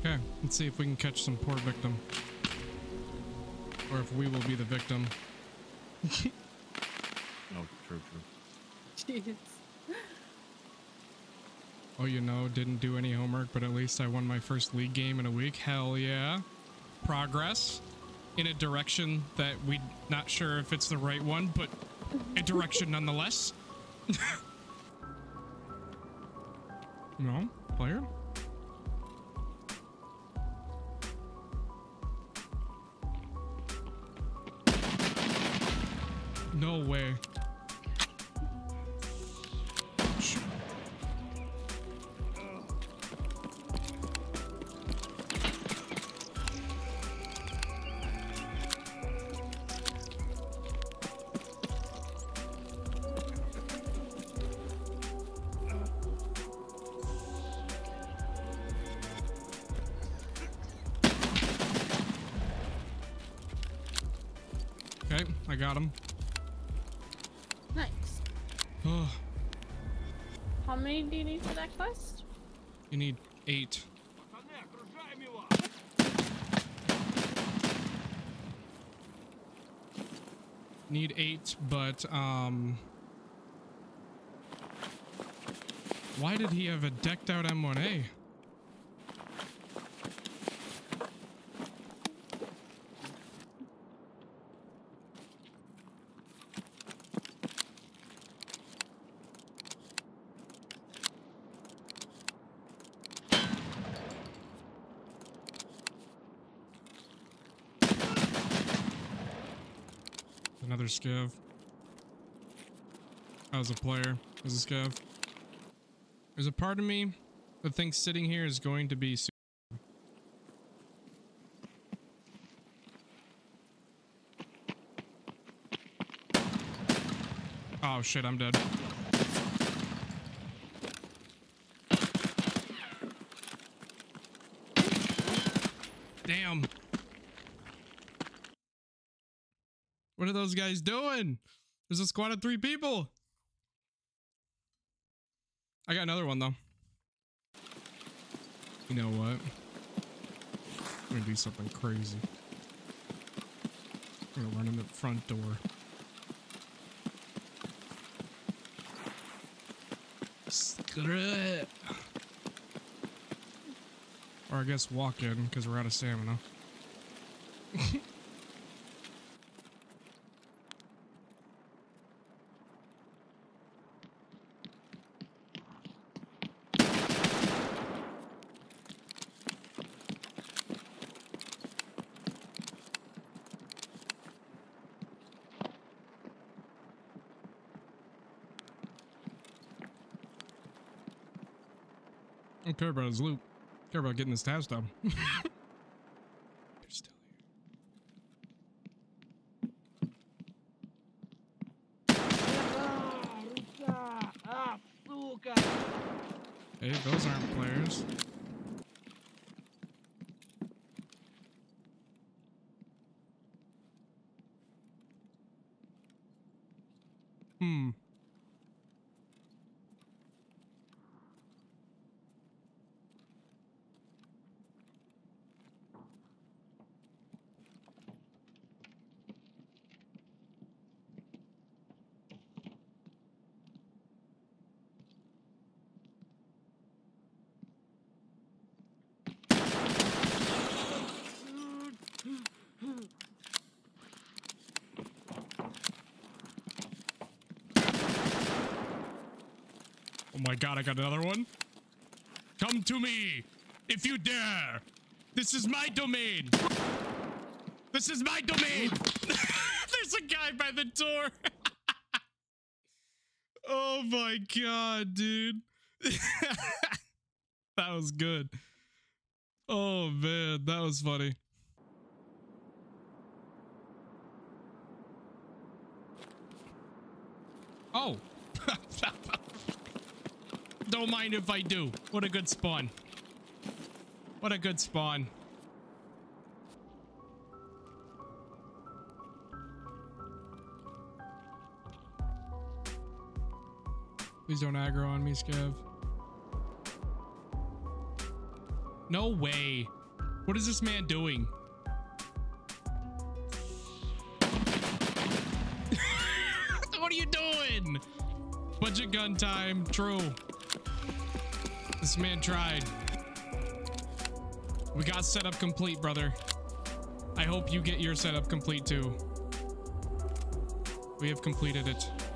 Okay, let's see if we can catch some poor victim. Or if we will be the victim. Oh, true. Jeez. Oh, you know, didn't do any homework, but at least I won my first league game in a week. Hell yeah. Progress in a direction that we're not sure if it's the right one, but a direction nonetheless. No, player? No way. Okay, I got him. Nice. Oh. How many do you need for that quest? You need 8. Need 8, but why did he have a decked out M1A? Another scav. As a player, as a scav. There's a part of me that thinks sitting here is going to be super. Oh shit, I'm dead. Damn. What are those guys doing? There's a squad of 3 people. I got another one though. You know what? I'm gonna do something crazy. I'm gonna run in the front door. Screw it. Or I guess walk in because we're out of stamina. I don't care about his loot. I care about getting his tabs down. They're still here. Hey, those aren't players. Hmm. Oh my god, I got another one. Come to me, if you dare. This is my domain. This is my domain. There's a guy by the door. Oh my god, dude. That was good. Oh man, that was funny. Oh. Don't mind if I do. What a good spawn. What a good spawn. Please don't aggro on me, Scav. No way. What is this man doing? What are you doing? Budget gun time. True. This man tried. We got setup complete, brother. I hope you get your setup complete too. We have completed it.